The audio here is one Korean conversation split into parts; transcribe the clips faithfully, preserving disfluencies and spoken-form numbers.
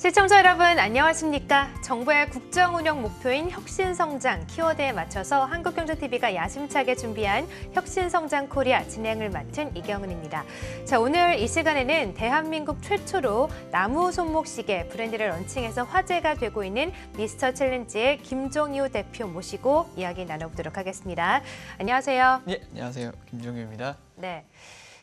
시청자 여러분 안녕하십니까? 정부의 국정 운영 목표인 혁신성장 키워드에 맞춰서 한국경제티비가 야심차게 준비한 혁신성장 코리아 진행을 맡은 이경은입니다. 자, 오늘 이 시간에는 대한민국 최초로 나무 손목 시계 브랜드를 런칭해서 화제가 되고 있는 미스터 챌린지의 김종유 대표 모시고 이야기 나눠보도록 하겠습니다. 안녕하세요. 네, 안녕하세요. 김종유입니다. 네.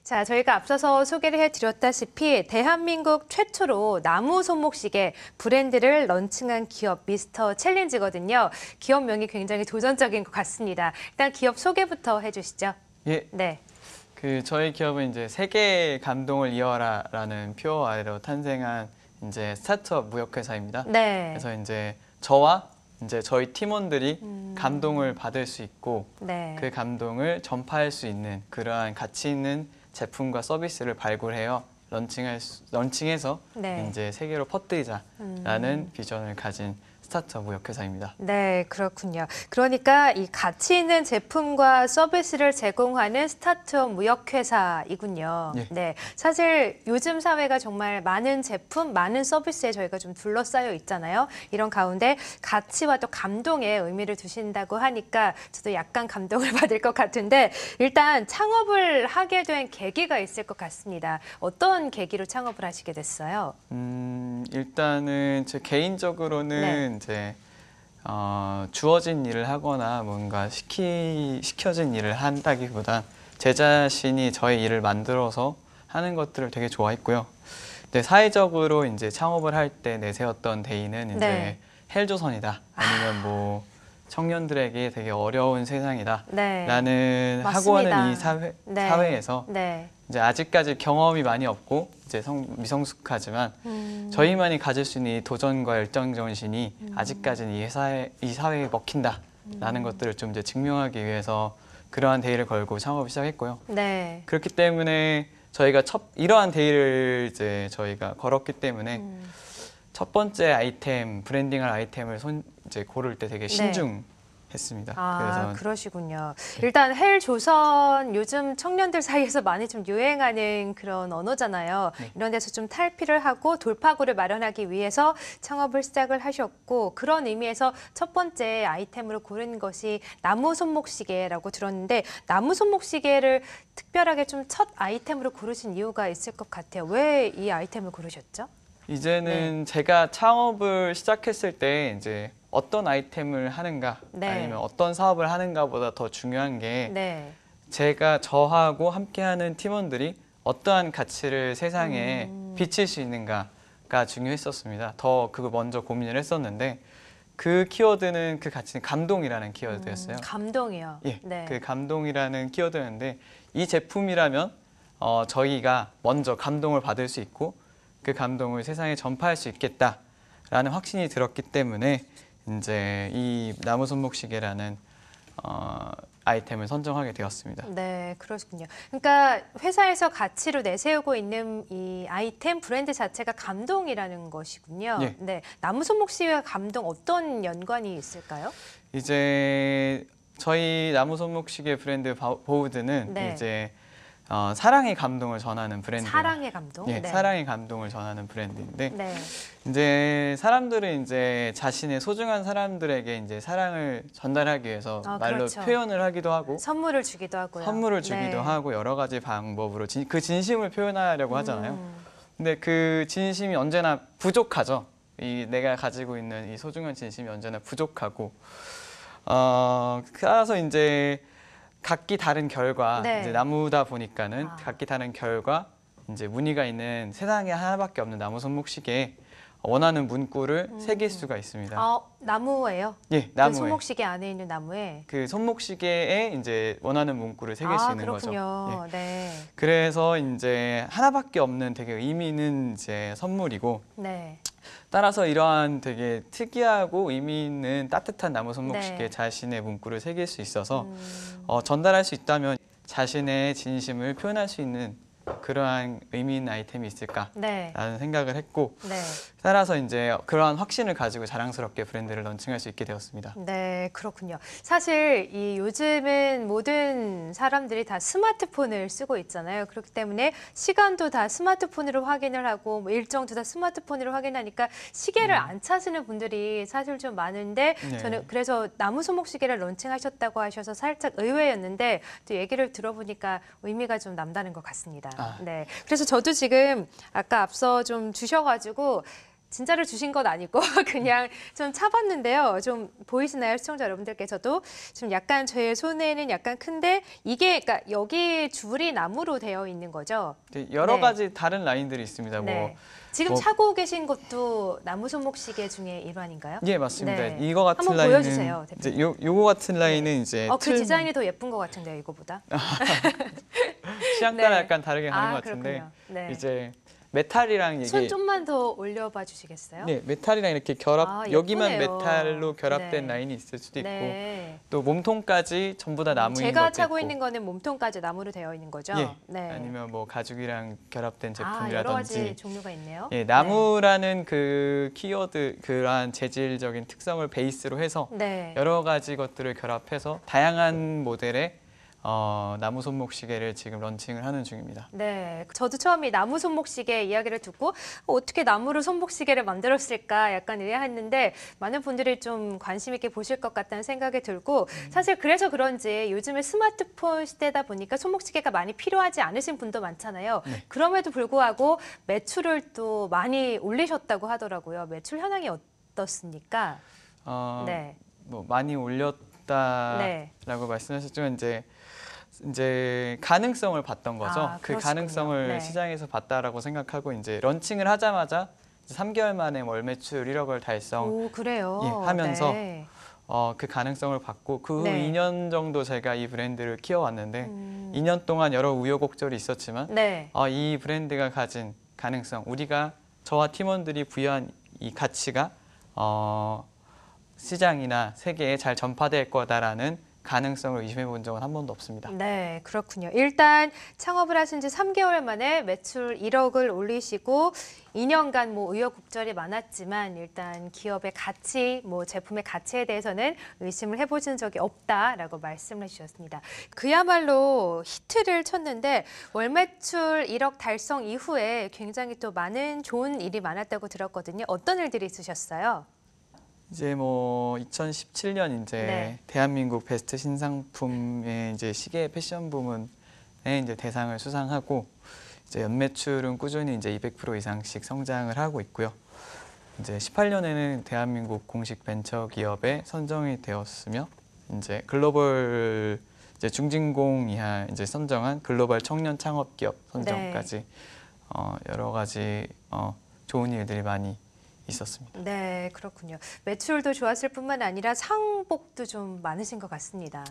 자, 저희가 앞서서 소개를 해드렸다시피 대한민국 최초로 나무 손목 시계 브랜드를 런칭한 기업 미스터 챌린지거든요. 기업명이 굉장히 도전적인 것 같습니다. 일단 기업 소개부터 해주시죠. 예. 네. 그 저희 기업은 이제 세계의 감동을 이어라라는 표어 아래로 탄생한 이제 스타트업 무역회사입니다. 네. 그래서 이제 저와 이제 저희 팀원들이 음... 감동을 받을 수 있고 네. 그 감동을 전파할 수 있는 그러한 가치 있는 제품과 서비스를 발굴해요. 런칭할 수, 런칭해서 네. 이제 세계로 퍼뜨리자라는 음. 비전을 가진 스타트업 무역회사입니다. 네, 그렇군요. 그러니까 이 가치 있는 제품과 서비스를 제공하는 스타트업 무역회사이군요. 예. 네, 사실 요즘 사회가 정말 많은 제품, 많은 서비스에 저희가 좀 둘러싸여 있잖아요. 이런 가운데 가치와 또 감동에 의미를 두신다고 하니까 저도 약간 감동을 받을 것 같은데 일단 창업을 하게 된 계기가 있을 것 같습니다. 어떤 계기로 창업을 하시게 됐어요? 음, 일단은 제 개인적으로는 네. 이제 어, 주어진 일을 하거나 뭔가 시키, 시켜진 일을 한다기보단 제 자신이 저의 일을 만들어서 하는 것들을 되게 좋아했고요. 근데 사회적으로 이제 창업을 할 때 내세웠던 대의는 이제 네. 헬조선이다. 아니면 뭐 청년들에게 되게 어려운 세상이다. 네. 라는 하고 하는 이 사회, 네. 사회에서 네. 이제 아직까지 경험이 많이 없고 이제 성, 미성숙하지만 음. 저희만이 가질 수 있는 이 도전과 열정 정신이 음. 아직까지는 이 사회, 이 사회에 먹힌다라는 음. 것들을 좀 이제 증명하기 위해서 그러한 대의를 걸고 창업을 시작했고요. 네. 그렇기 때문에 저희가 첫 이러한 대의를 이제 저희가 걸었기 때문에 음. 첫 번째 아이템 브랜딩할 아이템을 손, 이제 고를 때 되게 신중. 네. 했습니다. 아, 그러시군요. 네. 일단 헬조선 요즘 청년들 사이에서 많이 좀 유행하는 그런 언어잖아요. 네. 이런 데서 좀 탈피를 하고 돌파구를 마련하기 위해서 창업을 시작을 하셨고 그런 의미에서 첫 번째 아이템으로 고른 것이 나무 손목 시계라고 들었는데 나무 손목 시계를 특별하게 좀 첫 아이템으로 고르신 이유가 있을 것 같아요. 왜 이 아이템을 고르셨죠? 이제는 네. 제가 창업을 시작했을 때 이제 어떤 아이템을 하는가 네. 아니면 어떤 사업을 하는가보다 더 중요한 게 네. 제가 저하고 함께하는 팀원들이 어떠한 가치를 세상에 음. 비칠 수 있는가가 중요했었습니다. 더 그거 먼저 고민을 했었는데 그 키워드는 그 가치는 감동이라는 키워드였어요. 음, 감동이요? 예, 네. 그 감동이라는 키워드였는데 이 제품이라면 어, 저희가 먼저 감동을 받을 수 있고 그 감동을 세상에 전파할 수 있겠다라는 확신이 들었기 때문에 이제 이 나무 손목 시계라는 어, 아이템을 선정하게 되었습니다. 네, 그렇군요. 그러니까 회사에서 가치로 내세우고 있는 이 아이템 브랜드 자체가 감동이라는 것이군요. 예. 네, 나무 손목 시계와 감동 어떤 연관이 있을까요? 이제 저희 나무 손목 시계 브랜드 보우드는 네. 이제 어, 사랑의 감동을 전하는 브랜드. 사랑의 감동. 예, 네. 사랑의 감동을 전하는 브랜드인데 네. 이제 사람들은 이제 자신의 소중한 사람들에게 이제 사랑을 전달하기 위해서 어, 말로 그렇죠. 표현을 하기도 하고 선물을 주기도 하고요. 선물을 주기도 네. 하고 여러 가지 방법으로 진, 그 진심을 표현하려고 하잖아요. 음. 근데 그 진심이 언제나 부족하죠. 이 내가 가지고 있는 이 소중한 진심이 언제나 부족하고 어, 따라서 이제. 각기 다른 결과, 네. 이제 나무다 보니까는 아. 각기 다른 결과, 이제 무늬가 있는 세상에 하나밖에 없는 나무 손목 시계에 원하는 문구를 음. 새길 수가 있습니다. 아, 나무예요? 예, 나무에. 그 손목 시계 안에 있는 나무에? 그 손목 시계에 이제 원하는 문구를 새길 아, 수 있는 그렇군요. 거죠. 그렇군요. 예. 네. 그래서 이제 하나밖에 없는 되게 의미 있는 이제 선물이고, 네. 따라서 이러한 되게 특이하고 의미 있는 따뜻한 나무 손목 시계 네. 자신의 문구를 새길 수 있어서 음. 어, 전달할 수 있다면 자신의 진심을 표현할 수 있는 그러한 의미 있는 아이템이 있을까라는 네. 생각을 했고 네. 따라서 이제 그러한 확신을 가지고 자랑스럽게 브랜드를 런칭할 수 있게 되었습니다. 네, 그렇군요. 사실 이 요즘은 모든 사람들이 다 스마트폰을 쓰고 있잖아요. 그렇기 때문에 시간도 다 스마트폰으로 확인을 하고 뭐 일정도 다 스마트폰으로 확인하니까 시계를 네. 안 찾으는 분들이 사실 좀 많은데 네. 저는 그래서 나무소목 시계를 런칭하셨다고 하셔서 살짝 의외였는데 또 얘기를 들어보니까 의미가 좀 남다른 것 같습니다. 아. 네, 그래서 저도 지금 아까 앞서 좀 주셔가지고 진짜를 주신 건 아니고 그냥 좀 차봤는데요. 좀 보이시나요? 시청자 여러분들께서도 좀 약간 제 손에는 약간 큰데 이게 그러니까 여기 줄이 나무로 되어 있는 거죠. 네, 여러 네. 가지 다른 라인들이 있습니다. 네. 뭐 지금 뭐... 차고 계신 것도 나무 손목 시계 중에 일환인가요? 예, 맞습니다. 네. 이거 같은 한번 라인은 보여주세요, 대표님. 이제 요 요거 같은 라인은 네. 이제 어, 그 틀... 디자인이 더 예쁜 것 같은데요, 이거보다. 취향 따라 네. 약간 다르게 가는 아, 것 같은데 네. 이제. 메탈이랑 얘기. 손 좀만 더 올려봐 주시겠어요? 네, 메탈이랑 이렇게 결합, 아, 여기만 메탈로 결합된 네. 라인이 있을 수도 있고 네. 또 몸통까지 전부 다 나무인 것도 있고. 제가 차고 있는 거는 몸통까지 나무로 되어 있는 거죠? 예. 네. 아니면 뭐 가죽이랑 결합된 제품이라든지. 아, 여러 가지 종류가 있네요. 예, 나무라는 네. 그 키워드, 그러한 재질적인 특성을 베이스로 해서 네. 여러 가지 것들을 결합해서 다양한 모델의 어, 나무 손목 시계를 지금 런칭을 하는 중입니다. 네, 저도 처음에 나무 손목 시계 이야기를 듣고 어떻게 나무로 손목 시계를 만들었을까 약간 의아했는데 많은 분들이 좀 관심 있게 보실 것 같다는 생각이 들고 사실 그래서 그런지 요즘에 스마트폰 시대다 보니까 손목 시계가 많이 필요하지 않으신 분도 많잖아요. 네. 그럼에도 불구하고 매출을 또 많이 올리셨다고 하더라고요. 매출 현황이 어떻습니까? 어, 네, 뭐 많이 올렸다라고 네. 말씀하셨지만 이제. 이제 가능성을 봤던 거죠. 아, 그 가능성을 네. 시장에서 봤다라고 생각하고 이제 런칭을 하자마자 이제 삼 개월 만에 월 매출 일억을 달성 오, 그래요? 예, 하면서 네. 어, 그 가능성을 봤고 그 후 네. 이 년 정도 제가 이 브랜드를 키워왔는데 음. 이 년 동안 여러 우여곡절이 있었지만 네. 어, 이 브랜드가 가진 가능성, 우리가 저와 팀원들이 부여한 이 가치가 어, 시장이나 세계에 잘 전파될 거다라는 가능성을 의심해 본 적은 한 번도 없습니다. 네, 그렇군요. 일단 창업을 하신 지 삼 개월 만에 매출 일억을 올리시고 이 년간 뭐 우여곡절이 많았지만 일단 기업의 가치, 뭐 제품의 가치에 대해서는 의심을 해보신 적이 없다라고 말씀을 주셨습니다. 그야말로 히트를 쳤는데 월 매출 일억 달성 이후에 굉장히 또 많은 좋은 일이 많았다고 들었거든요. 어떤 일들이 있으셨어요? 이제 뭐 이천십칠 년 이제 네. 대한민국 베스트 신상품의 이제 시계 패션 부문에 이제 대상을 수상하고 이제 연매출은 꾸준히 이제 이백 퍼센트 이상씩 성장을 하고 있고요. 이제 십팔 년에는 대한민국 공식 벤처 기업에 선정이 되었으며 이제 글로벌 이제 중진공 이하 이제 선정한 글로벌 청년 창업 기업 선정까지 네. 어, 여러 가지 어, 좋은 일들이 많이 있었습니다. 네, 그렇군요. 매출도 좋았을 뿐만 아니라 상복도 좀 많으신 것 같습니다.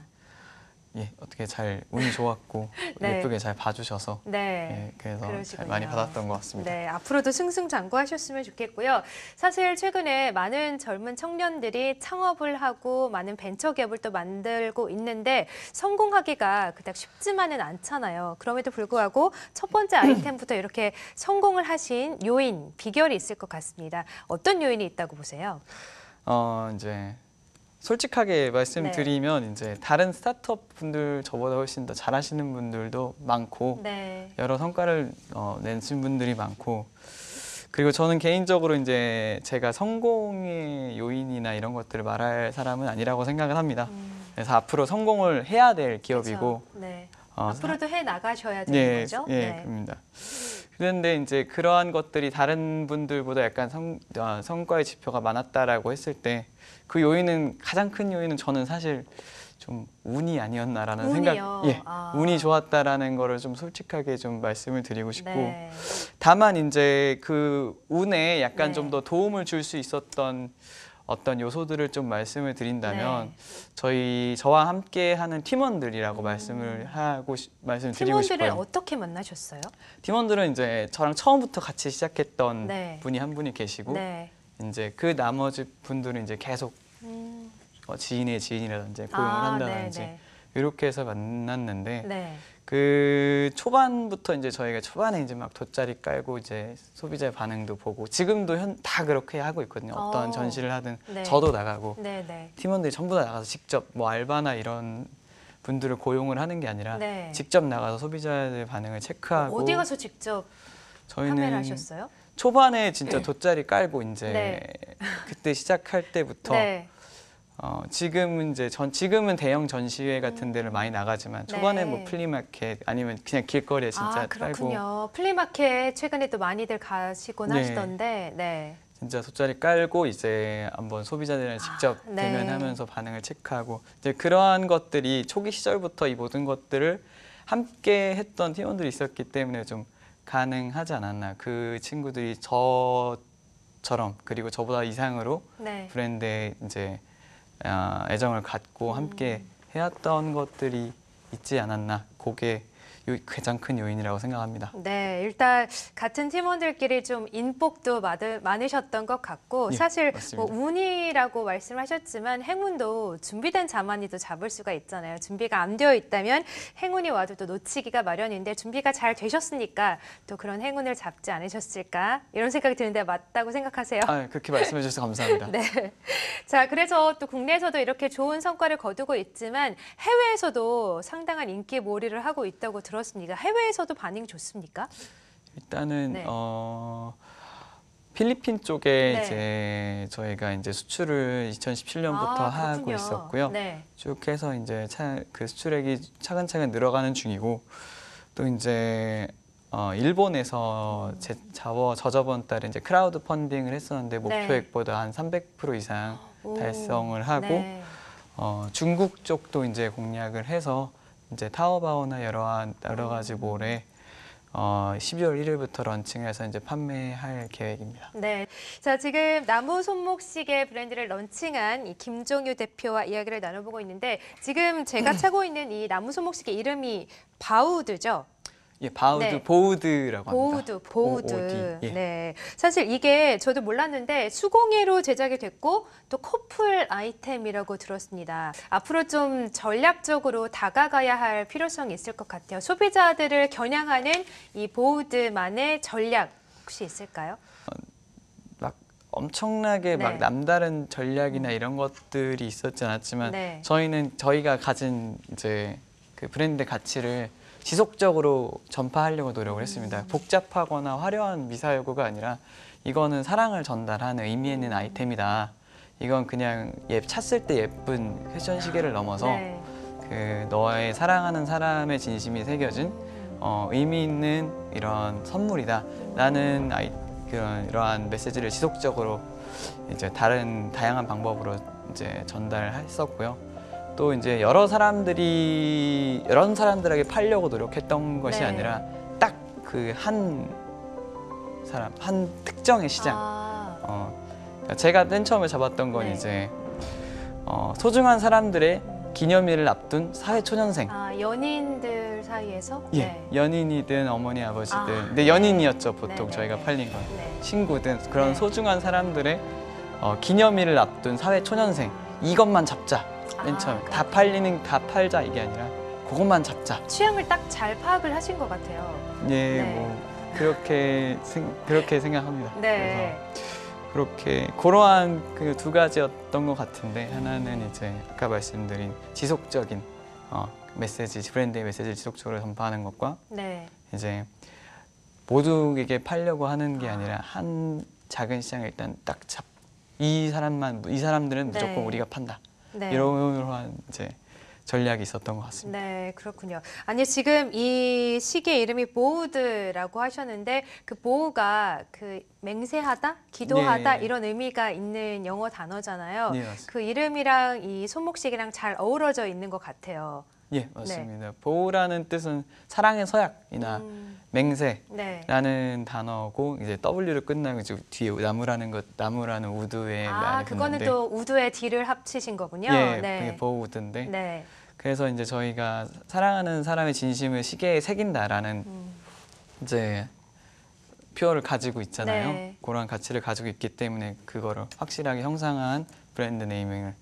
예, 어떻게 잘 운이 좋았고 네. 예쁘게 잘 봐주셔서 네. 예, 그래서 그러시군요. 잘 많이 받았던 것 같습니다. 네, 앞으로도 승승장구하셨으면 좋겠고요. 사실 최근에 많은 젊은 청년들이 창업을 하고 많은 벤처기업을 또 만들고 있는데 성공하기가 그닥 쉽지만은 않잖아요. 그럼에도 불구하고 첫 번째 아이템부터 이렇게 성공을 하신 요인, 비결이 있을 것 같습니다. 어떤 요인이 있다고 보세요? 어, 이제... 솔직하게 말씀드리면 네. 이제 다른 스타트업 분들 저보다 훨씬 더 잘하시는 분들도 많고 네. 여러 성과를 어, 내신 분들이 많고 그리고 저는 개인적으로 이제 제가 성공의 요인이나 이런 것들을 말할 사람은 아니라고 생각을 합니다. 음. 그래서 앞으로 성공을 해야 될 기업이고 네. 어, 앞으로도 해 나가셔야 되는 예, 거죠. 예, 네. 그렇습니다. 그런데 이제 그러한 것들이 다른 분들보다 약간 성, 어, 성과의 지표가 많았다라고 했을 때 그 요인은 가장 큰 요인은 저는 사실 좀 운이 아니었나라는 운이요. 생각, 예, 아. 운이 좋았다라는 거를 좀 솔직하게 좀 말씀을 드리고 싶고 네. 다만 이제 그 운에 약간 네. 좀 더 도움을 줄 수 있었던 어떤 요소들을 좀 말씀을 드린다면 네. 저희 저와 함께하는 팀원들이라고 음. 말씀을 하고 말씀드리고 싶어요. 팀원들을 어떻게 만나셨어요? 팀원들은 이제 저랑 처음부터 같이 시작했던 네. 분이 한 분이 계시고 네. 이제 그 나머지 분들은 이제 계속 음. 어, 지인의 지인이라든지 고용을 아, 한다든지 네네. 이렇게 해서 만났는데 네. 그 초반부터 이제 저희가 초반에 이제 막 돗자리 깔고 이제 소비자의 반응도 보고 지금도 현, 다 그렇게 하고 있거든요. 어떤 전시를 하든 네. 저도 나가고 네, 네. 팀원들이 전부 다 나가서 직접 뭐 알바나 이런 분들을 고용을 하는 게 아니라 네. 직접 나가서 소비자의 반응을 체크하고. 어디 가서 직접 저희는 판매를 하셨어요? 초반에 진짜 돗자리 깔고 이제 네. 그때 시작할 때부터 네. 어, 지금은 이제 전 지금은 대형 전시회 같은 데를 많이 나가지만 초반에 네. 뭐 플리마켓 아니면 그냥 길거리에 진짜 아, 그렇군요. 깔고. 플리마켓 최근에 또 많이들 가시곤 네. 하시던데. 네. 진짜 돗자리 깔고 이제 한번 소비자들이랑 직접 아, 네. 대면하면서 반응을 체크하고 이제 그러한 것들이 초기 시절부터 이 모든 것들을 함께 했던 팀원들이 있었기 때문에 좀 가능하지 않았나. 그 친구들이 저처럼 그리고 저보다 이상으로 네. 브랜드에 이제 애정을 갖고 음. 함께 해왔던 것들이 있지 않았나. 그게 가장 큰 요인이라고 생각합니다. 네, 일단 같은 팀원들끼리 좀 인복도 많으셨던 것 같고 예, 사실 뭐 운이라고 말씀하셨지만 행운도 준비된 자만이 또 잡을 수가 있잖아요. 준비가 안 되어 있다면 행운이 와도 또 놓치기가 마련인데 준비가 잘 되셨으니까 또 그런 행운을 잡지 않으셨을까 이런 생각이 드는데 맞다고 생각하세요? 아, 그렇게 말씀해 주셔서 감사합니다. 네, 자 그래서 또 국내에서도 이렇게 좋은 성과를 거두고 있지만 해외에서도 상당한 인기 몰이를 하고 있다고 들었습니다. 그렇습니다. 해외에서도 반응이 좋습니까? 일단은 네. 어, 필리핀 쪽에 네. 이제 저희가 이제 수출을 이천십칠 년부터 아, 하고 있었고요. 네. 쭉 해서 이제 차, 그 수출액이 차근차근 늘어가는 중이고 또 이제 어, 일본에서 음. 제, 자워, 저저번 달에 이제 크라우드 펀딩을 했었는데 목표액보다 네. 한 삼백 퍼센트 이상 오. 달성을 하고 네. 어, 중국 쪽도 이제 공략을 해서. 이제 타오바오나 여러 여러 가지 몰에 어, 십이월 일일부터 런칭해서 이제 판매할 계획입니다. 네, 자 지금 나무 손목시계 브랜드를 런칭한 이 김종유 대표와 이야기를 나눠보고 있는데 지금 제가 차고 있는 이 나무 손목시계 이름이 바우드죠? 예, 바우드, 네. 보우드라고 합니다. 보우드, 보우드. 예. 네, 사실 이게 저도 몰랐는데 수공예로 제작이 됐고 또 커플 아이템이라고 들었습니다. 앞으로 좀 전략적으로 다가가야 할 필요성이 있을 것 같아요. 소비자들을 겨냥하는 이 보우드만의 전략 혹시 있을까요? 막 엄청나게 네. 막 남다른 전략이나 이런 것들이 있었지 않았지만 네. 저희는 저희가 가진 이제 그 브랜드 가치를 지속적으로 전파하려고 노력을 했습니다. 복잡하거나 화려한 미사여구가 아니라 이거는 사랑을 전달하는 의미 있는 아이템이다. 이건 그냥 예, 찼을 때 예쁜 패션 시계를 넘어서 네. 그 너의 사랑하는 사람의 진심이 새겨진 어, 의미 있는 이런 선물이다. 라는 아이, 그런, 이러한 메시지를 지속적으로 이제 다른 다양한 방법으로 이제 전달했었고요. 또 이제 여러 사람들이 여러 사람들에게 팔려고 노력했던 것이 네. 아니라 딱 그 한 사람 한 특정의 시장. 아. 어, 제가 맨 처음에 잡았던 건 네. 이제 어, 소중한 사람들의 기념일을 앞둔 사회초년생. 아, 연인들 사이에서? 예, 네. 연인이든 어머니 아버지든. 아, 근데 네. 연인이었죠 보통 네. 저희가 팔린 건. 네. 친구든 그런 네. 소중한 사람들의 어, 기념일을 앞둔 사회초년생. 이것만 잡자. 맨 처음에 아, 다 팔리는 다 팔자 이게 아니라 그것만 잡자. 취향을 딱 잘 파악을 하신 것 같아요. 예, 네. 뭐 그렇게 생, 그렇게 생각합니다. 네. 그래서 그렇게 그러한 그 두 가지였던 것 같은데 하나는 이제 아까 말씀드린 지속적인 어, 메시지, 브랜드의 메시지를 지속적으로 전파하는 것과 네. 이제 모두에게 팔려고 하는 게 아니라 한 작은 시장을 일단 딱 잡. 이 사람만 이 사람들은 무조건 네. 우리가 판다. 네. 이러한 이제 전략이 있었던 것 같습니다. 네, 그렇군요. 아니 지금 이 시계 이름이 보우드라고 하셨는데 그 보우가 그 맹세하다, 기도하다 네. 이런 의미가 있는 영어 단어잖아요. 네, 그 이름이랑 이 손목시계랑 잘 어우러져 있는 것 같아요. 예, 맞습니다. 네. 보우라는 뜻은 사랑의 서약이나 음. 맹세라는 네. 단어고 이제 W로 끝나고 이제 뒤에 나무라는 것 나무라는 우드에 아, 그거는 붙는데. 또 우드에 D를 합치신 거군요. 예, 네. 그게 보우드인데. 네. 그래서 이제 저희가 사랑하는 사람의 진심을 시계에 새긴다라는 음. 이제 표어를 가지고 있잖아요. 네. 그런 가치를 가지고 있기 때문에 그거를 확실하게 형상화한 브랜드 네이밍을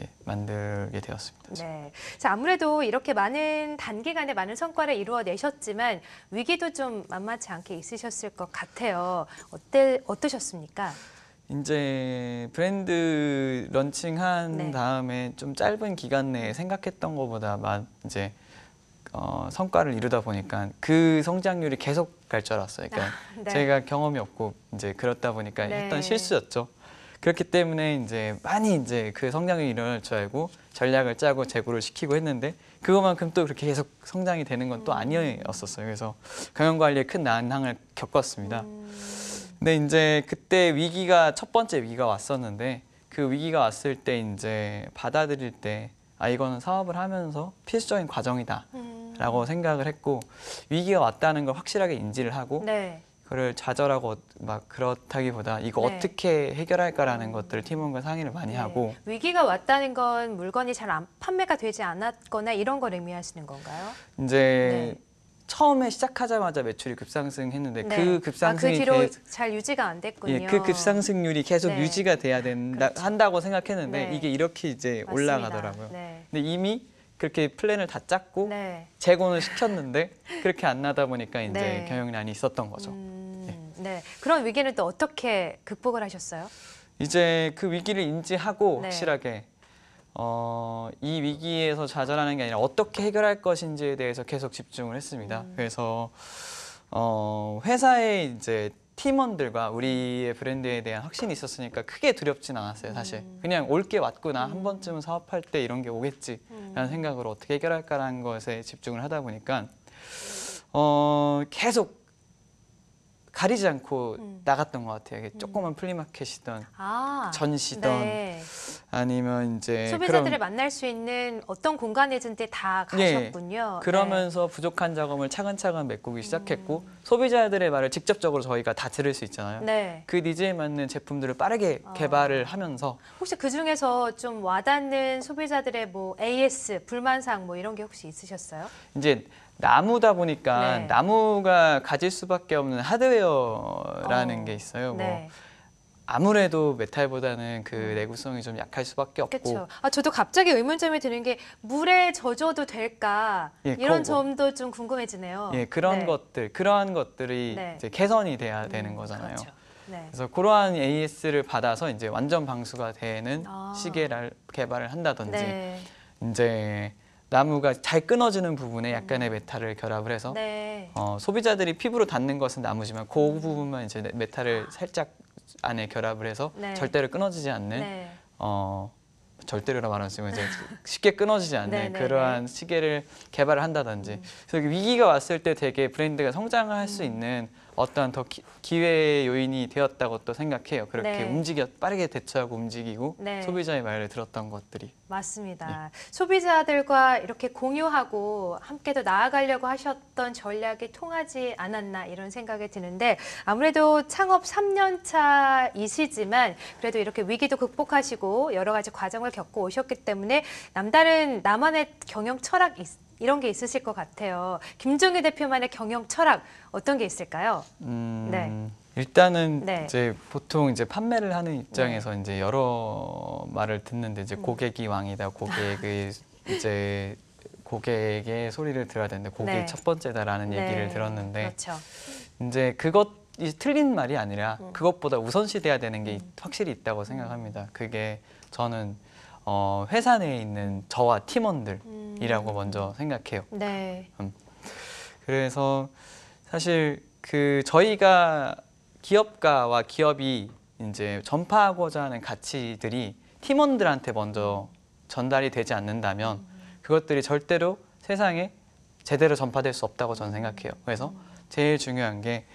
예, 만들게 되었습니다. 네, 자, 아무래도 이렇게 많은 단기간에 많은 성과를 이루어내셨지만 위기도 좀 만만치 않게 있으셨을 것 같아요. 어때, 어떠셨습니까? 이제 브랜드 런칭한 네. 다음에 좀 짧은 기간 내에 생각했던 것보다 막 이제 어, 성과를 이루다 보니까 그 성장률이 계속 갈 줄 알았어요. 그러니까 아, 네. 제가 경험이 없고 이제 그렇다 보니까 네. 했던 실수였죠. 그렇기 때문에 이제 많이 이제 그 성장이 일어날 줄 알고 전략을 짜고 재고를 시키고 했는데 그것만큼 또 그렇게 계속 성장이 되는 건 또 아니었었어요. 그래서 경영관리에 큰 난항을 겪었습니다. 음. 근데 이제 그때 위기가 첫 번째 위기가 왔었는데 그 위기가 왔을 때 이제 받아들일 때 아 이거는 사업을 하면서 필수적인 과정이다 음. 라고 생각을 했고 위기가 왔다는 걸 확실하게 인지를 하고 네. 그걸 좌절하고 막 그렇다기보다 이거 네. 어떻게 해결할까라는 것들을 팀원과 상의를 많이 네. 하고 위기가 왔다는 건 물건이 잘 안 판매가 되지 않았거나 이런 걸 의미하시는 건가요? 이제 네. 처음에 시작하자마자 매출이 급상승했는데 네. 그 급상승이 아, 그 뒤로 계속, 잘 유지가 안 됐군요. 예, 그 급상승률이 계속 네. 유지가 돼야 된다 그렇죠. 한다고 생각했는데 네. 이게 이렇게 이제 맞습니다. 올라가더라고요. 네. 근데 이미 그렇게 플랜을 다 짰고 네. 재고는 시켰는데 그렇게 안 나다 보니까 이제 네. 경영난이 있었던 거죠. 음, 네. 네. 그런 위기는 또 어떻게 극복을 하셨어요? 이제 그 위기를 인지하고 네. 확실하게 어, 이 위기에서 좌절하는 게 아니라 어떻게 해결할 것인지에 대해서 계속 집중을 했습니다. 음. 그래서 어, 회사의 이제 팀원들과 우리의 브랜드에 대한 확신이 있었으니까 크게 두렵진 않았어요, 사실. 음. 그냥 올 게 왔구나, 음. 한 번쯤은 사업할 때 이런 게 오겠지라는 음. 생각으로 어떻게 해결할까라는 것에 집중을 하다 보니까 어, 계속 가리지 않고 음. 나갔던 것 같아요. 이게 조그만 플리마켓이든 아, 전시든 네. 아니면 이제 소비자들을 그럼, 만날 수 있는 어떤 공간이든지 다 가셨군요. 네. 그러면서 네. 부족한 자금을 차근차근 메꾸기 시작했고 음. 소비자들의 말을 직접적으로 저희가 다 들을 수 있잖아요. 네. 그 니즈에 맞는 제품들을 빠르게 어. 개발을 하면서 혹시 그 중에서 좀 와닿는 소비자들의 뭐 에이에스 불만사항 뭐 이런 게 혹시 있으셨어요? 이제 나무다 보니까 네. 나무가 가질 수밖에 없는 하드웨어라는 어, 게 있어요. 네. 뭐 아무래도 메탈보다는 그 내구성이 좀 약할 수밖에 없고. 그렇죠. 아, 저도 갑자기 의문점이 드는 게 물에 젖어도 될까 예, 이런 그거. 점도 좀 궁금해지네요. 예, 그런 네. 것들, 그러한 것들이 네. 이제 개선이 돼야 음, 되는 거잖아요. 그렇죠. 네. 그래서 그러한 에이에스를 받아서 이제 완전 방수가 되는 아. 시계를 개발을 한다든지 네. 이제. 나무가 잘 끊어지는 부분에 약간의 메탈을 결합을 해서 네. 어, 소비자들이 피부로 닿는 것은 나무지만 그 부분만 이제 메탈을 살짝 안에 결합을 해서 네. 절대로 끊어지지 않는 네. 어, 절대로라 말하면 이제 쉽게 끊어지지 않는 네, 네, 그러한 네. 시계를 개발을 한다든지 음. 그래서 위기가 왔을 때 되게 브랜드가 성장할 음. 수 있는 어떠한 더 기, 기회의 요인이 되었다고 또 생각해요. 그렇게 네. 움직여 빠르게 대처하고 움직이고 네. 소비자의 말을 들었던 것들이. 맞습니다. 예. 소비자들과 이렇게 공유하고 함께 더 나아가려고 하셨던 전략이 통하지 않았나 이런 생각이 드는데 아무래도 창업 삼 년 차이시지만 그래도 이렇게 위기도 극복하시고 여러 가지 과정을 겪고 오셨기 때문에 남다른 나만의 경영 철학이 있 이런 게 있으실 것 같아요. 김종유 대표만의 경영 철학 어떤 게 있을까요? 음, 네. 일단은 네. 이제 보통 이제 판매를 하는 입장에서 네. 이제 여러 말을 듣는데 이제 고객이 왕이다, 고객의 이제 고객의 소리를 들어야 되는데 고객이 네. 첫 번째다라는 네. 얘기를 들었는데 그렇죠. 이제 그것 이 틀린 말이 아니라 음. 그것보다 우선시돼야 되는 게 음. 확실히 있다고 생각합니다. 그게 저는. 어, 회사 내에 있는 저와 팀원들이라고 음. 먼저 생각해요. 네. 음. 그래서 사실 그 저희가 기업가와 기업이 이제 전파하고자 하는 가치들이 팀원들한테 먼저 전달이 되지 않는다면 음. 그것들이 절대로 세상에 제대로 전파될 수 없다고 저는 생각해요. 그래서 제일 중요한 게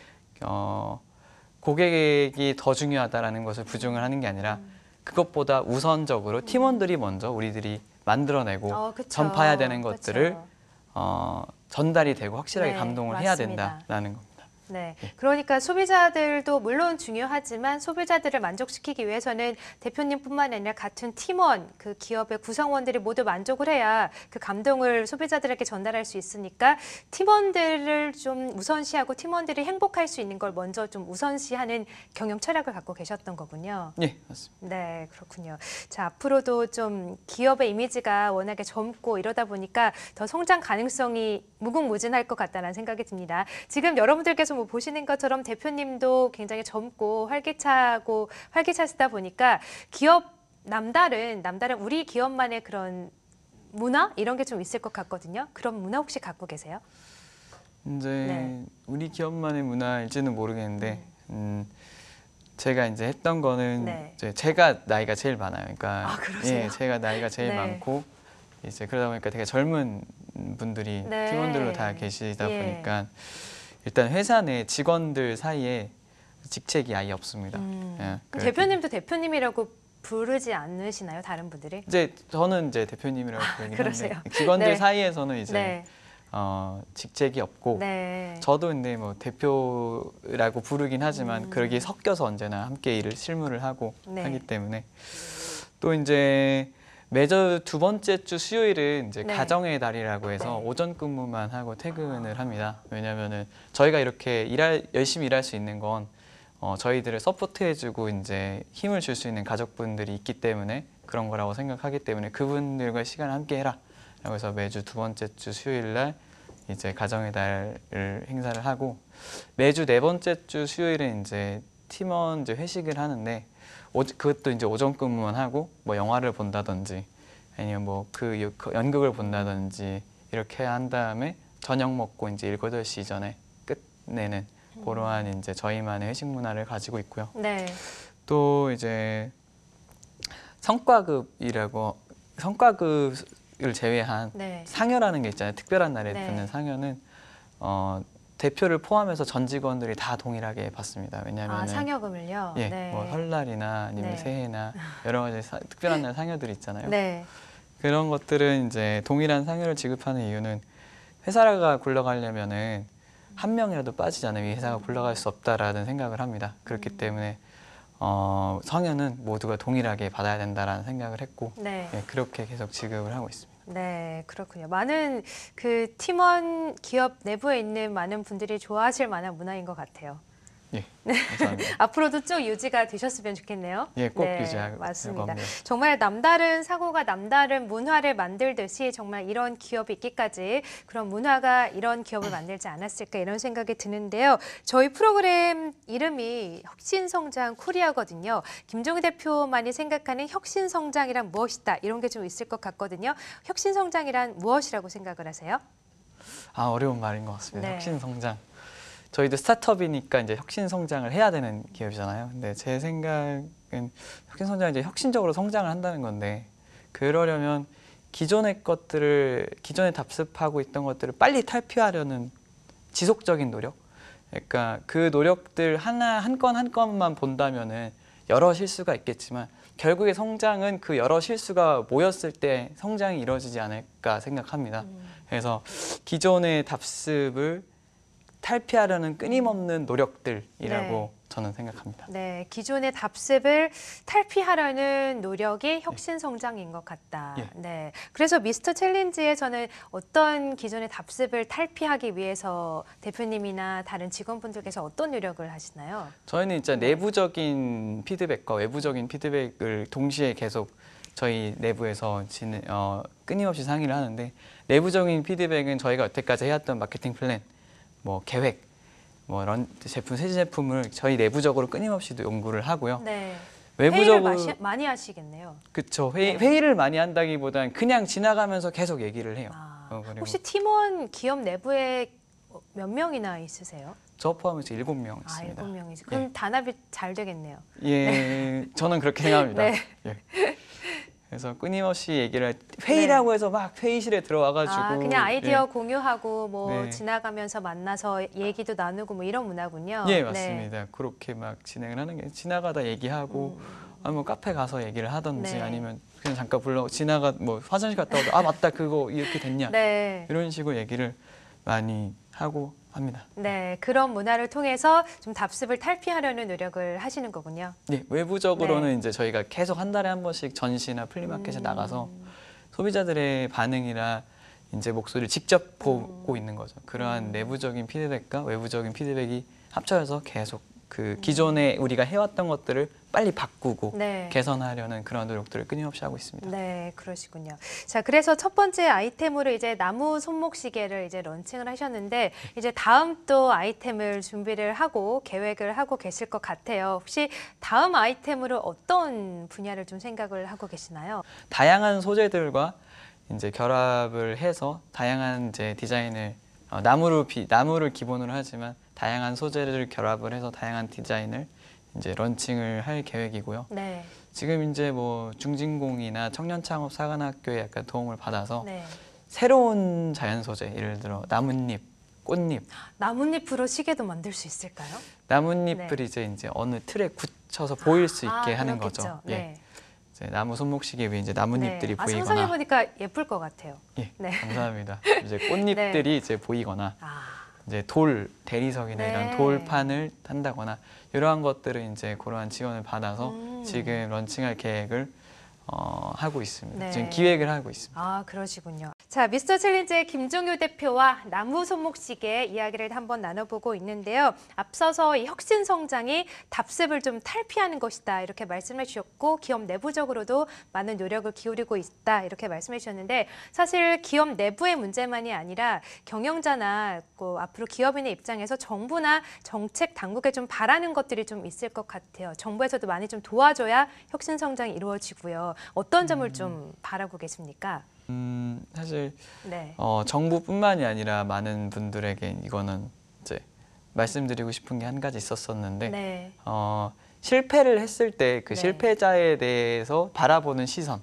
어, 고객이 더 중요하다라는 것을 부정을 하는 게 아니라 음. 그것보다 우선적으로 팀원들이 먼저 우리들이 만들어내고 어, 전파해야 되는 것들을 어, 전달이 되고 확실하게 네, 감동을 맞습니다. 해야 된다라는 겁니다. 네, 그러니까 소비자들도 물론 중요하지만 소비자들을 만족시키기 위해서는 대표님뿐만 아니라 같은 팀원, 그 기업의 구성원들이 모두 만족을 해야 그 감동을 소비자들에게 전달할 수 있으니까 팀원들을 좀 우선시하고 팀원들이 행복할 수 있는 걸 먼저 좀 우선시하는 경영 철학을 갖고 계셨던 거군요. 네, 맞습니다. 네, 그렇군요. 자, 앞으로도 좀 기업의 이미지가 워낙에 젊고 이러다 보니까 더 성장 가능성이 무궁무진할 것 같다는 생각이 듭니다. 지금 여러분들께서 뭐 보시는 것처럼 대표님도 굉장히 젊고 활기차고 활기차시다 보니까 기업 남다른 남다른 우리 기업만의 그런 문화 이런 게 좀 있을 것 같거든요. 그런 문화 혹시 갖고 계세요? 이제 네. 우리 기업만의 문화일지는 모르겠는데 음, 제가 이제 했던 거는 네. 이제 제가 나이가 제일 많아요. 그러니까 아, 그러세요? 예, 제가 나이가 제일 네. 많고 이제 그러다 보니까 되게 젊은 분들이 네. 팀원들로 다 계시다 예. 보니까 일단 회사 내 직원들 사이에 직책이 아예 없습니다. 음. 예, 그럼 대표님도 대표님이라고 부르지 않으시나요? 다른 분들이? 이제 저는 이제 대표님이라고 부르긴 한데 직원들 네. 사이에서는 이제 네. 어, 직책이 없고 네. 저도 근데 뭐 대표라고 부르긴 하지만 음. 그러기 섞여서 언제나 함께 일을 실무를 하고 네. 하기 때문에 또 이제 매주 두 번째 주 수요일은 이제 네. 가정의 날이라고 해서 오전 근무만 하고 퇴근을 합니다. 왜냐면은 저희가 이렇게 일할 열심히 일할 수 있는 건 어, 저희들을 서포트해주고 이제 힘을 줄 수 있는 가족분들이 있기 때문에 그런 거라고 생각하기 때문에 그분들과 시간을 함께 해라. 라고 해서 매주 두 번째 주 수요일 날 이제 가정의 날을 행사를 하고 매주 네 번째 주 수요일은 이제 팀원 이제 회식을 하는데. 오, 그것도 이제 오전 근무만 하고 뭐 영화를 본다든지 아니면 뭐 그 연극을 본다든지 이렇게 한 다음에 저녁 먹고 이제 일곱, 여덟 시 이전에 끝내는 그러한 이제 저희만의 회식 문화를 가지고 있고요. 네. 또 이제 성과급이라고 성과급을 제외한 네. 상여라는 게 있잖아요. 특별한 날에 네. 듣는 상여는 어. 대표를 포함해서 전 직원들이 다 동일하게 받습니다. 왜냐하면 아, 상여금을요? 예, 네. 뭐 설날이나 아니면 네. 새해나 여러 가지 사, 특별한 날 상여들이 있잖아요. 네. 그런 것들은 이제 동일한 상여를 지급하는 이유는 회사가 굴러가려면은 한 명이라도 빠지지 않으면 이 회사가 굴러갈 수 없다라는 생각을 합니다. 그렇기 음. 때문에 어, 상여는 모두가 동일하게 받아야 된다라는 생각을 했고 네. 예, 그렇게 계속 지급을 하고 있습니다. 네, 그렇군요. 많은 그 팀원 기업 내부에 있는 많은 분들이 좋아하실 만한 문화인 것 같아요. 예, 감사합니다. 앞으로도 쭉 유지가 되셨으면 좋겠네요. 예, 꼭 네, 유지하고 맞습니다. 겁니다. 정말 남다른 사고가 남다른 문화를 만들듯이 정말 이런 기업이 있기까지 그런 문화가 이런 기업을 만들지 않았을까 이런 생각이 드는데요. 저희 프로그램 이름이 혁신성장 코리아거든요. 김종유 대표만이 생각하는 혁신성장이란 무엇이다 이런 게 좀 있을 것 같거든요. 혁신성장이란 무엇이라고 생각을 하세요? 아, 어려운 말인 것 같습니다. 네. 혁신성장. 저희도 스타트업이니까 이제 혁신 성장을 해야 되는 기업이잖아요. 근데 제 생각은 혁신 성장이 이제 혁신적으로 성장을 한다는 건데 그러려면 기존의 것들을 기존에 답습하고 있던 것들을 빨리 탈피하려는 지속적인 노력. 그러니까 그 노력들 하나 한 건 한 건만 본다면은 여러 실수가 있겠지만 결국에 성장은 그 여러 실수가 모였을 때 성장이 이루어지지 않을까 생각합니다. 그래서 기존의 답습을 탈피하려는 끊임없는 노력들이라고 네. 저는 생각합니다. 네, 기존의 답습을 탈피하려는 노력이 혁신성장인 것 같다. 예. 네, 그래서 미스터 챌린지에서는 어떤 기존의 답습을 탈피하기 위해서 대표님이나 다른 직원분들께서 어떤 노력을 하시나요? 저희는 진짜 내부적인 피드백과 외부적인 피드백을 동시에 계속 저희 내부에서 진, 어, 끊임없이 상의를 하는데 내부적인 피드백은 저희가 여태까지 해왔던 마케팅 플랜 뭐 계획, 뭐 런 제품 새 제품을 저희 내부적으로 끊임없이 연구를 하고요. 네. 외부적으로 회의를 마시, 많이 하시겠네요. 그렇죠. 회의, 네. 회의를 많이 한다기보단 그냥 지나가면서 계속 얘기를 해요. 아, 어, 혹시 팀원 기업 내부에 몇 명이나 있으세요? 저 포함해서 일곱 명 있습니다. 아, 일곱 명이죠. 그럼 예. 단합이 잘 되겠네요. 예, 네. 저는 그렇게 생각합니다. 네. 예. 그래서 끊임없이 얘기를 할 회의라고 네. 해서 막 회의실에 들어와가지고 아, 그냥 아이디어 예. 공유하고 뭐 네. 지나가면서 만나서 얘기도 나누고 뭐 이런 문화군요. 예, 맞습니다. 네. 그렇게 막 진행을 하는 게 지나가다 얘기하고 음. 아니면 카페 가서 얘기를 하든지 네. 아니면 그냥 잠깐 불러 지나가 뭐 화장실 갔다 와도 아 맞다 그거 이렇게 됐냐 네. 이런 식으로 얘기를 많이 하고 합니다. 네, 그런 문화를 통해서 좀 답습을 탈피하려는 노력을 하시는 거군요. 네, 외부적으로는 네. 이제 저희가 계속 한 달에 한 번씩 전시나 플리마켓에 음. 나가서 소비자들의 반응이나 이제 목소리를 직접 보고 음. 있는 거죠. 그러한 음. 내부적인 피드백과 외부적인 피드백이 합쳐져서 계속 그 기존에 우리가 해왔던 것들을 빨리 바꾸고 네. 개선하려는 그런 노력들을 끊임없이 하고 있습니다. 네, 그러시군요. 자, 그래서 첫 번째 아이템으로 이제 나무 손목 시계를 이제 런칭을 하셨는데 이제 다음 또 아이템을 준비를 하고 계획을 하고 계실 것 같아요. 혹시 다음 아이템으로 어떤 분야를 좀 생각을 하고 계시나요? 다양한 소재들과 이제 결합을 해서 다양한 이제 디자인을 어, 나무를 비, 나무를 기본으로 하지만 다양한 소재를 결합을 해서 다양한 디자인을 이제 런칭을 할 계획이고요. 네. 지금 이제 뭐 중진공이나 청년창업사관학교에 약간 도움을 받아서 네. 새로운 자연 소재, 예를 들어 나뭇잎, 꽃잎. 나뭇잎으로 시계도 만들 수 있을까요? 나뭇잎을 네. 이제 이제 어느 틀에 굳혀서 보일 수 있게 아, 하는 그렇겠죠. 거죠. 네. 예. 나무 손목시계 위에 이제 나뭇잎들이 네. 아, 보이거나 상상해 보니까 예쁠 것 같아요. 예, 네. 감사합니다. 이제 꽃잎들이 네. 이제 보이거나 아. 이제 돌 대리석이나 네. 이런 돌판을 한다거나 이러한 것들은 이제 그러한 지원을 받아서 음. 지금 런칭할 계획을 어, 하고 있습니다. 네. 지금 기획을 하고 있습니다. 아, 그러시군요. 자, 미스터 챌린지의 김종유 대표와 나무 손목시계 이야기를 한번 나눠보고 있는데요. 앞서서 이 혁신 성장이 답습을 좀 탈피하는 것이다 이렇게 말씀해 주셨고 기업 내부적으로도 많은 노력을 기울이고 있다 이렇게 말씀해 주셨는데 사실 기업 내부의 문제만이 아니라 경영자나 뭐 앞으로 기업인의 입장에서 정부나 정책 당국에 좀 바라는 것들이 좀 있을 것 같아요. 정부에서도 많이 좀 도와줘야 혁신 성장이 이루어지고요. 어떤 점을 음. 좀 바라고 계십니까? 음, 사실 네. 어, 정부뿐만이 아니라 많은 분들에게 이거는 이제 말씀드리고 싶은 게 한 가지 있었었는데 네. 어, 실패를 했을 때 그 네. 실패자에 대해서 바라보는 시선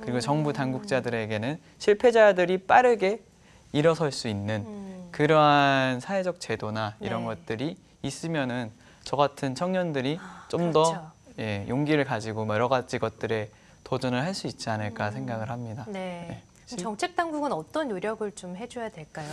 그리고 음. 정부 당국자들에게는 실패자들이 빠르게 일어설 수 있는 음. 그러한 사회적 제도나 이런 네. 것들이 있으면은 저 같은 청년들이 아, 좀 더 그렇죠. 예, 용기를 가지고 여러 가지 것들에 도전을 할 수 있지 않을까 음. 생각을 합니다. 네. 네. 그럼 정책 당국은 어떤 노력을 좀 해줘야 될까요?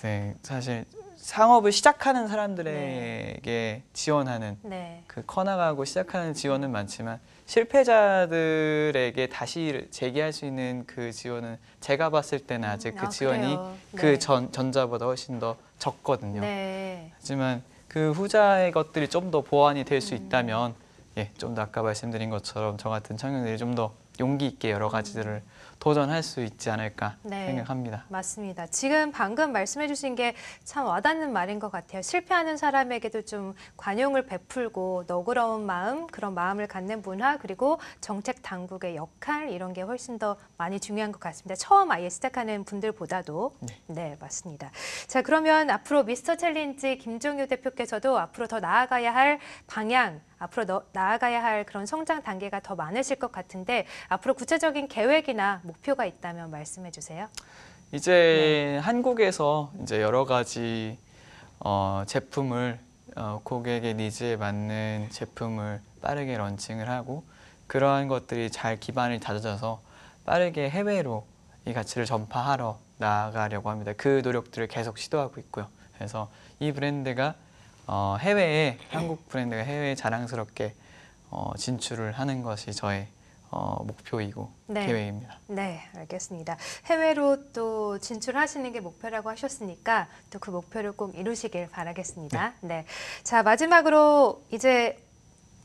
네, 사실 상업을 시작하는 사람들에게 네. 지원하는 네. 그 커나가고 시작하는 지원은 많지만 실패자들에게 다시 재기할 수 있는 그 지원은 제가 봤을 때는 아직 음, 그 아, 지원이 네. 그 전, 전자보다 훨씬 더 적거든요. 네. 하지만 그 후자의 것들이 좀 더 보완이 될 수 음. 있다면 예, 좀 더 아까 말씀드린 것처럼 저 같은 청년들이 좀 더 용기 있게 여러 가지들을 도전할 수 있지 않을까 네, 생각합니다. 맞습니다. 지금 방금 말씀해 주신 게 참 와닿는 말인 것 같아요. 실패하는 사람에게도 좀 관용을 베풀고 너그러운 마음, 그런 마음을 갖는 문화 그리고 정책 당국의 역할 이런 게 훨씬 더 많이 중요한 것 같습니다. 처음 아예 시작하는 분들보다도 네, 네 맞습니다. 자, 그러면 앞으로 미스터 챌린지 김종유 대표께서도 앞으로 더 나아가야 할 방향 앞으로 너, 나아가야 할 그런 성장 단계가 더 많으실 것 같은데 앞으로 구체적인 계획이나 목표가 있다면 말씀해 주세요. 이제 네. 한국에서 이제 여러 가지 어, 제품을 어, 고객의 니즈에 맞는 제품을 빠르게 런칭을 하고 그러한 것들이 잘 기반을 다져져서 빠르게 해외로 이 가치를 전파하러 나아가려고 합니다. 그 노력들을 계속 시도하고 있고요. 그래서 이 브랜드가 어, 해외에 한국 브랜드가 해외에 자랑스럽게 어, 진출을 하는 것이 저의 어, 목표이고 네. 계획입니다. 네, 알겠습니다. 해외로 또 진출하시는 게 목표라고 하셨으니까 또 그 목표를 꼭 이루시길 바라겠습니다. 네. 네. 자, 마지막으로 이제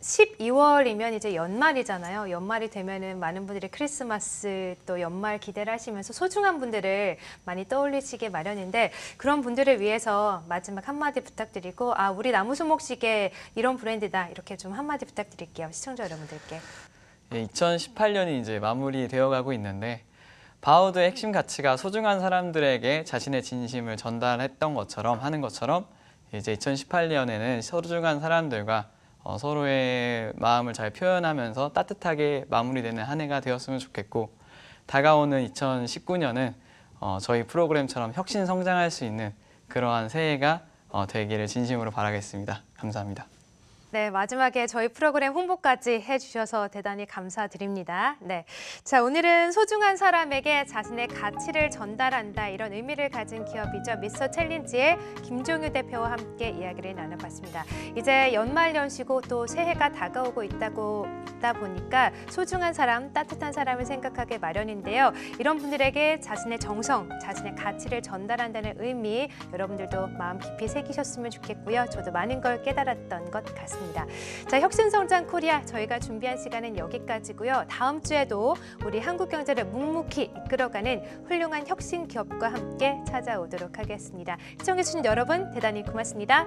십이월이면 이제 연말이잖아요. 연말이 되면은 많은 분들이 크리스마스 또 연말 기대를 하시면서 소중한 분들을 많이 떠올리시게 마련인데 그런 분들을 위해서 마지막 한마디 부탁드리고 아 우리 나무 손목시계 이런 브랜드다 이렇게 좀 한마디 부탁드릴게요. 시청자 여러분들께. 예, 이천십팔 년이 이제 마무리되어 가고 있는데 바우드의 핵심 가치가 소중한 사람들에게 자신의 진심을 전달했던 것처럼 하는 것처럼 이제 이천십팔 년에는 소중한 사람들과 어, 서로의 마음을 잘 표현하면서 따뜻하게 마무리되는 한 해가 되었으면 좋겠고 다가오는 이천십구 년은 어, 저희 프로그램처럼 혁신 성장할 수 있는 그러한 새해가 어, 되기를 진심으로 바라겠습니다. 감사합니다. 네, 마지막에 저희 프로그램 홍보까지 해주셔서 대단히 감사드립니다. 네, 자 오늘은 소중한 사람에게 자신의 가치를 전달한다 이런 의미를 가진 기업이죠. 미스터 챌린지의 김종유 대표와 함께 이야기를 나눠봤습니다. 이제 연말연시고 또 새해가 다가오고 있다고 있다 보니까 소중한 사람, 따뜻한 사람을 생각하게 마련인데요. 이런 분들에게 자신의 정성, 자신의 가치를 전달한다는 의미 여러분들도 마음 깊이 새기셨으면 좋겠고요. 저도 많은 걸 깨달았던 것 같습니다. 자, 혁신성장 코리아 저희가 준비한 시간은 여기까지고요. 다음 주에도 우리 한국 경제를 묵묵히 이끌어가는 훌륭한 혁신 기업과 함께 찾아오도록 하겠습니다. 시청해주신 여러분 대단히 고맙습니다.